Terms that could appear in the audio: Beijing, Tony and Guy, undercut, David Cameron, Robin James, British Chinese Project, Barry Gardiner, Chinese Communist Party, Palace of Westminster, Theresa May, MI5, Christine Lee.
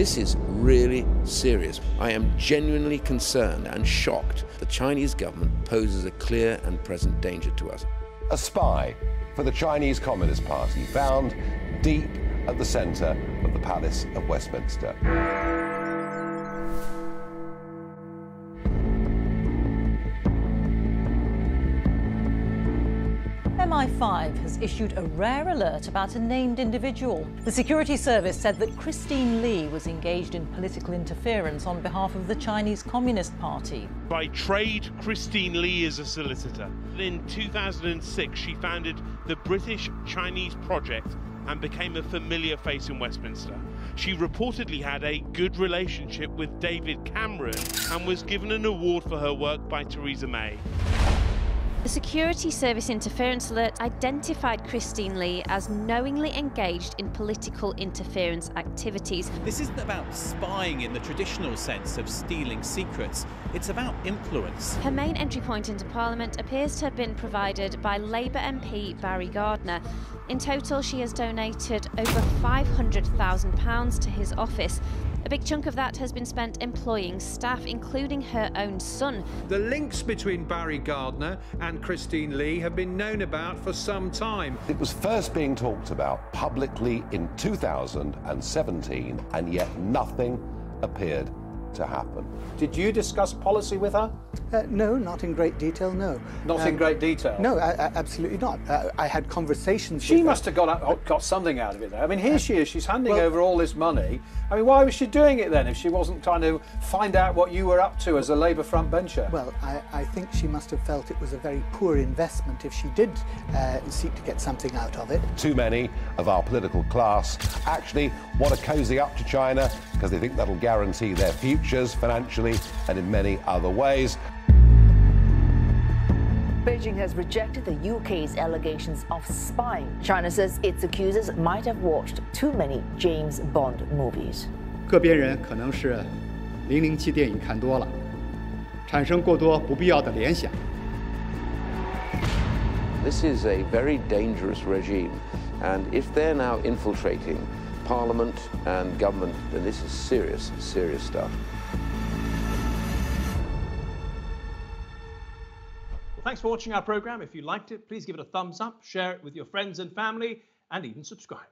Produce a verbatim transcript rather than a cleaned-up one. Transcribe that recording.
This is really serious. I am genuinely concerned and shocked. The Chinese government poses a clear and present danger to us. A spy for the Chinese Communist Party, found deep at the centre of the Palace of Westminster. M I five has issued a rare alert about a named individual. The security service said that Christine Lee was engaged in political interference on behalf of the Chinese Communist Party. By trade, Christine Lee is a solicitor. In two thousand six, she founded the British Chinese Project and became a familiar face in Westminster. She reportedly had a good relationship with David Cameron and was given an award for her work by Theresa May. The Security Service interference alert identified Christine Lee as knowingly engaged in political interference activities. This isn't about spying in the traditional sense of stealing secrets, it's about influence. Her main entry point into Parliament appears to have been provided by Labour M P Barry Gardiner. In total, she has donated over five hundred thousand pounds to his office. A big chunk of that has been spent employing staff, including her own son. The links between Barry Gardiner and Christine Lee have been known about for some time. It was first being talked about publicly in two thousand seventeen, and yet nothing appeared to happen. Did you discuss policy with her? Uh, no, not in great detail, no. Not um, in great detail? No, I, I, absolutely not. I, I had conversations she with She must her. have got, out, got something out of it, though. I mean, here uh, she is, she's handing well, over all this money. I mean, why was she doing it, then, if she wasn't trying to find out what you were up to as a Labour frontbencher? Well, I, I think she must have felt it was a very poor investment if she did uh, seek to get something out of it. Too many of our political class actually want to cozy up to China because they think that'll guarantee their future. Financially and in many other ways. Beijing has rejected the U K's allegations of spying. China says its accusers might have watched too many James Bond movies. 个别人可能是零零七电影看多了，产生过多不必要的联想。 This is a very dangerous regime, and if they're now infiltrating Parliament and government, then this is serious, serious stuff. Well, thanks for watching our program. If you liked it, please give it a thumbs up, share it with your friends and family, and even subscribe.